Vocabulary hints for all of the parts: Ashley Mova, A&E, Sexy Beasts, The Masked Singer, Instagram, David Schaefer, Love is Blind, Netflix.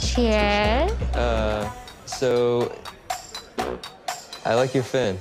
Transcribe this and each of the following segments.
Cheers. So I like your fin.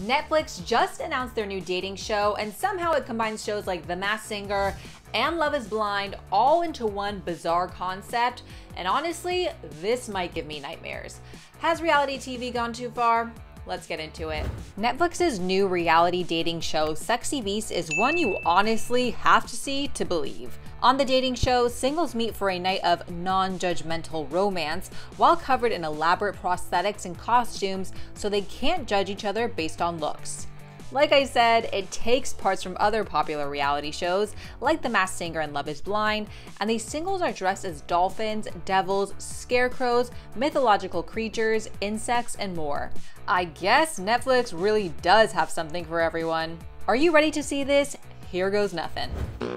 Netflix just announced their new dating show, and somehow it combines shows like The Masked Singer and Love is Blind all into one bizarre concept. And honestly, this might give me nightmares. Has reality TV gone too far? Let's get into it. Netflix's new reality dating show, Sexy Beasts, is one you honestly have to see to believe. On the dating show, singles meet for a night of non-judgmental romance while covered in elaborate prosthetics and costumes so they can't judge each other based on looks. Like I said, it takes parts from other popular reality shows like The Masked Singer and Love is Blind, and these singles are dressed as dolphins, devils, scarecrows, mythological creatures, insects, and more. I guess Netflix really does have something for everyone. Are you ready to see this? Here goes nothing.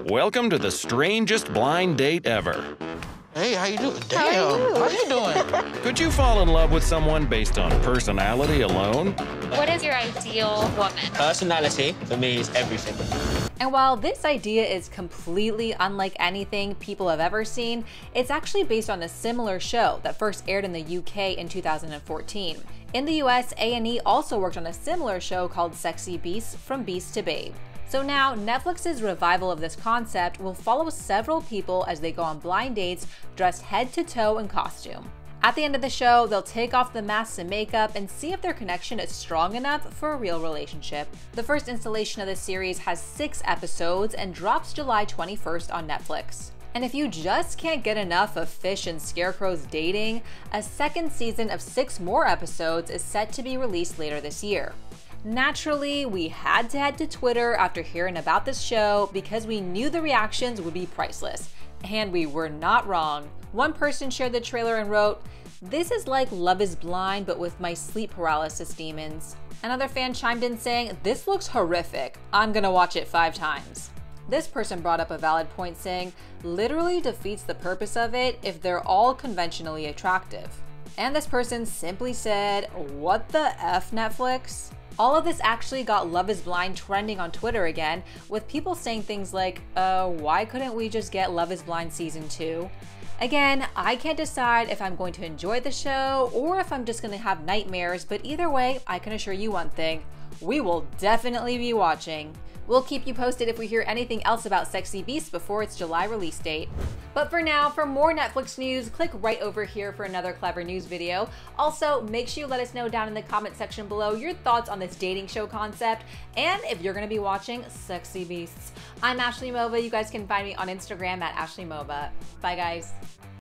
Welcome to the strangest blind date ever. Hey, how you doing? Damn, how you doing? Could you fall in love with someone based on personality alone? What is your ideal woman? Personality, for me, is everything. And while this idea is completely unlike anything people have ever seen, it's actually based on a similar show that first aired in the UK in 2014. In the US, A&E also worked on a similar show called Sexy Beasts, From Beast to Babe. So now, Netflix's revival of this concept will follow several people as they go on blind dates dressed head to toe in costume. At the end of the show, they'll take off the masks and makeup and see if their connection is strong enough for a real relationship. The first installation of this series has 6 episodes and drops July 21st on Netflix. And if you just can't get enough of fish and scarecrows dating, a second season of 6 more episodes is set to be released later this year. Naturally, we had to head to Twitter after hearing about this show because we knew the reactions would be priceless. And we were not wrong. One person shared the trailer and wrote, "This is like Love is Blind, but with my sleep paralysis demons." Another fan chimed in saying, "This looks horrific. I'm gonna watch it 5 times. This person brought up a valid point saying, "Literally defeats the purpose of it if they're all conventionally attractive." And this person simply said, "What the F, Netflix?" All of this actually got Love is Blind trending on Twitter again, with people saying things like, why couldn't we just get Love is Blind season 2? Again, I can't decide if I'm going to enjoy the show or if I'm just gonna have nightmares, but either way, I can assure you one thing, we will definitely be watching. We'll keep you posted if we hear anything else about Sexy Beasts before its July release date. But for now, for more Netflix news, click right over here for another clever news video. Also, make sure you let us know down in the comment section below your thoughts on this dating show concept and if you're gonna be watching Sexy Beasts. I'm Ashley Mova. You guys can find me on Instagram at Ashley Mova. Bye, guys.